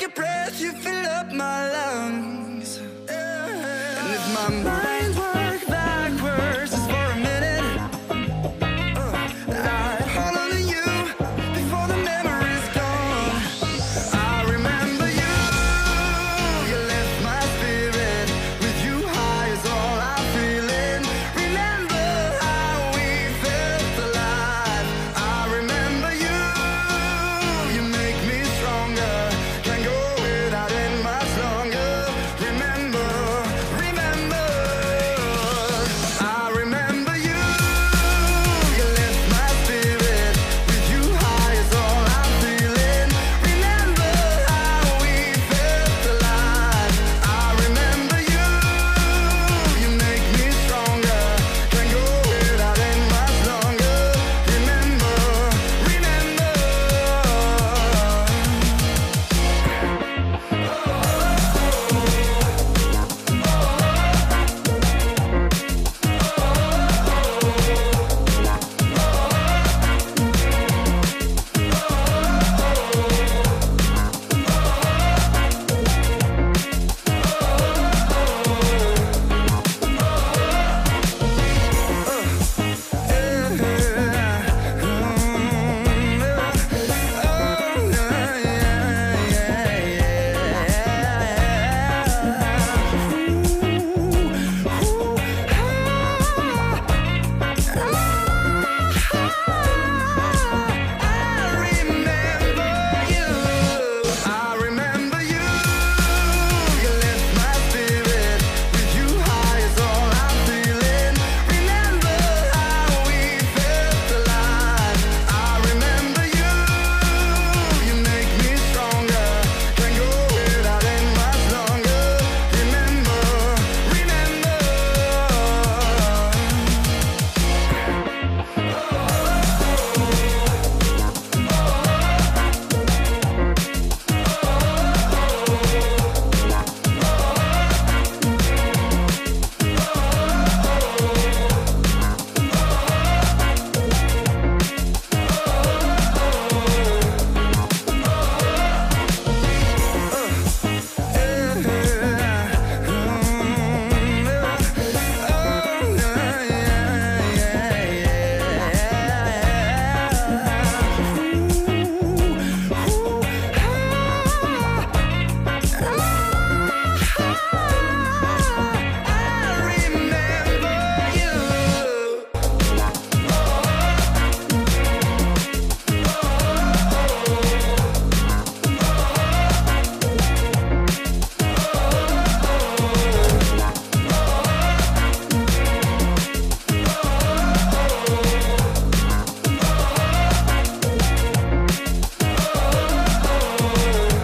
your breath, you fill up my lungs, yeah. And if my mind